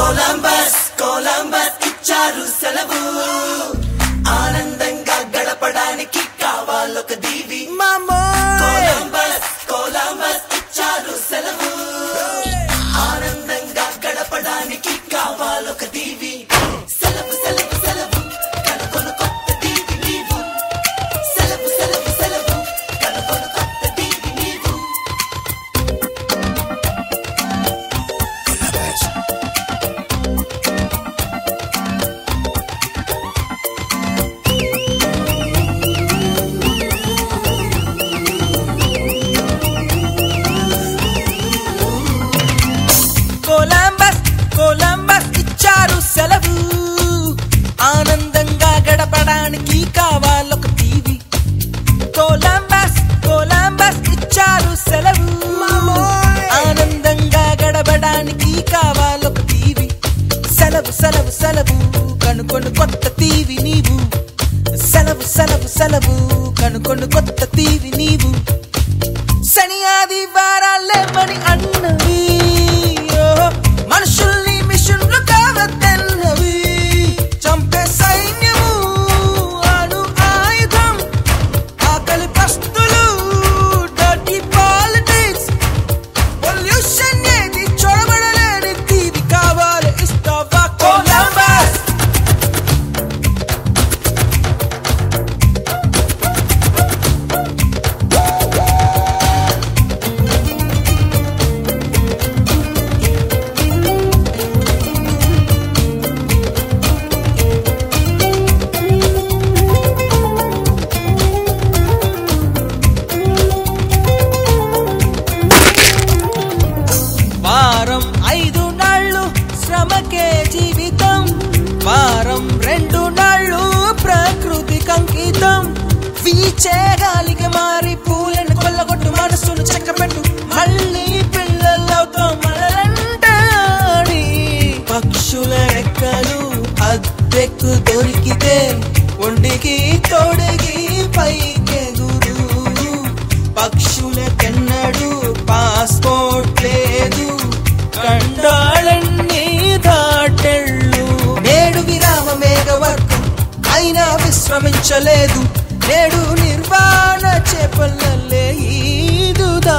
Colambus, Colambus icharu selavu Anandanga gadapadaniki kavaloka divi Mama Colambus, Colambus icharu selavu Anandanga gadapadaniki kavaloka divi Selavu, selavu, selavu kadakona kotta divi neevu Selavu, selavu, selavu kadakona kotta divi neevu Colambus Colambus, Colambus, icharu selavu. Anandanga gadapadaniki kavaloka divi. Colambus, Colambus, icharu selavu. Anandanga gadapadaniki kavaloka divi. Selavu, selavu, selavu, kanukonu kotta divi neevu. Selavu, selavu, selavu, kanukonu kotta divi neevu. Sani adi varale mani annavi. వారం 2 నాళ్ళు ప్రకృతి కంకితం వీచే గాలికి మారి పూలను కొల్లగొట్టు మనసును చక్కబెట్టు మళ్ళీ పిల్లలతో మళ్ళంటాడి పక్షుల రెక్కలు అద్దెకు దొరికితే ఒండికి తోడికి పైకెగురు పక్షుల కన్నడు పాస్పోర్ట్ లేదు కండాలన్నీ దాటెళ్ళు అయినా విశ్రమించలేదు నేడు నిర్వాణ చేపల్లలే ఈదుదా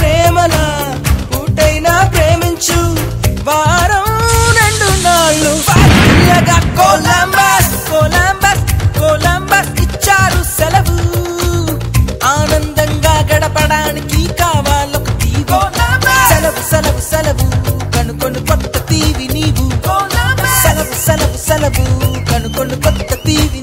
ప్రేమలా ఊటైనా ప్రేమించు వారం 2 నాళ్ళు Colambus, Colambus, Colambus icharu selavu Anandanga gadapadaniki kavaloka divi Colambus Selavu, selavu, selavu kanukonu kotta divi neevu Colambus Selavu, selavu, selavu kanukonu kotta divi